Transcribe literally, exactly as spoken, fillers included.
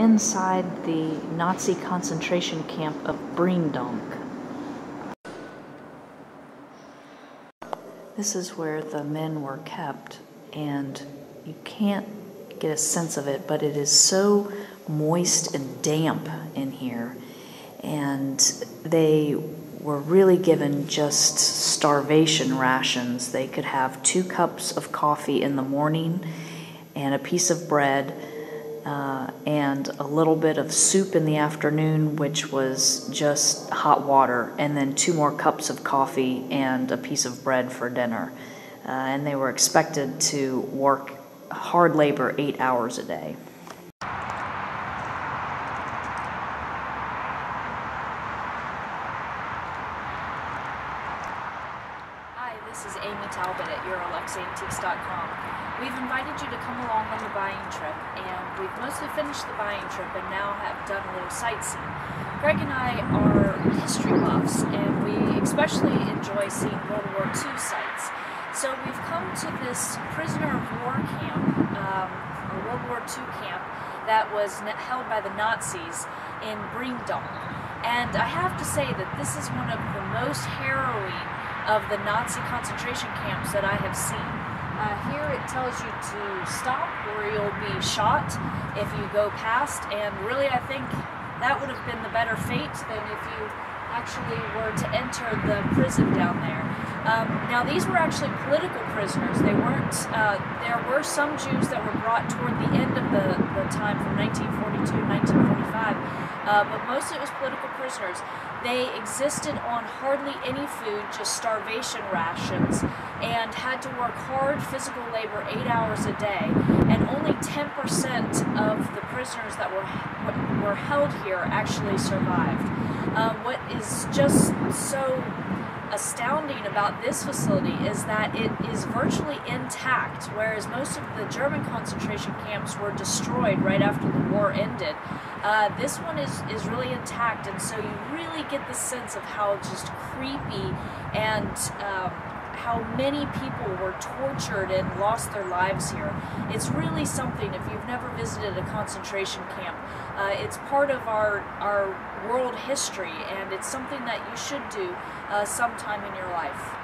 inside the Nazi concentration camp of Breendonk. This is where the men were kept, and you can't get a sense of it, but it is so moist and damp in here, and they were really given just starvation rations. They could have two cups of coffee in the morning and a piece of bread uh, and a little bit of soup in the afternoon, which was just hot water, and then two more cups of coffee and a piece of bread for dinner. Uh, and they were expected to work hard labor eight hours a day. Hi, this is Amy Talbot at Euro Lux Antiques dot com. We've invited you to come along on the buying trip, and we've mostly finished the buying trip and now have done a little sightseeing. Greg and I are history buffs, and we especially enjoy seeing World War Two sites. So we've come to this prisoner of war camp, um, a World War Two camp, that was held by the Nazis in Breendonk. And I have to say that this is one of the most harrowing of the Nazi concentration camps that I have seen. Uh, here it tells you to stop or you'll be shot if you go past, and really I think that would have been the better fate than if you actually were to enter the prison down there. Um, now these were actually political prisoners. They weren't, uh, there were some Jews that were brought toward the end of the, the time from nineteen forty-two to nineteen forty-five, uh, but mostly it was political prisoners. They existed on hardly any food, just starvation rations, and had to work hard physical labor eight hours a day, and only ten percent of the prisoners that were were held here actually survived. Uh, what is just so astounding about this facility is that it is virtually intact, whereas most of the German concentration camps were destroyed right after the war ended. Uh, this one is, is really intact, and so you really get the sense of how just creepy and um, how many people were tortured and lost their lives here. It's really something. If you've never visited a concentration camp, uh, it's part of our, our world history, and it's something that you should do uh, sometime in your life.